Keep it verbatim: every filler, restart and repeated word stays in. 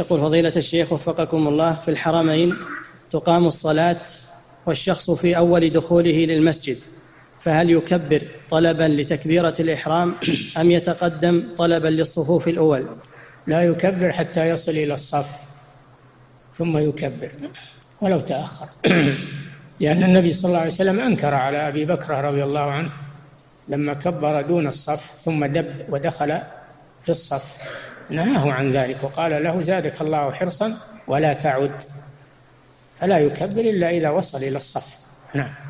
يقول فضيلة الشيخ وفقكم الله، في الحرمين تقام الصلاة والشخص في أول دخوله للمسجد، فهل يكبر طلبا لتكبيرة الإحرام أم يتقدم طلبا للصفوف الأول؟ لا يكبر حتى يصل إلى الصف ثم يكبر ولو تأخر، لأن النبي صلى الله عليه وسلم أنكر على أبي بكرة رضي الله عنه لما كبر دون الصف ثم دب ودخل في الصف، نهاه عن ذلك وقال له زادك الله حرصا ولا تعد، فلا يكبر إلا إذا وصل إلى الصف. نعم.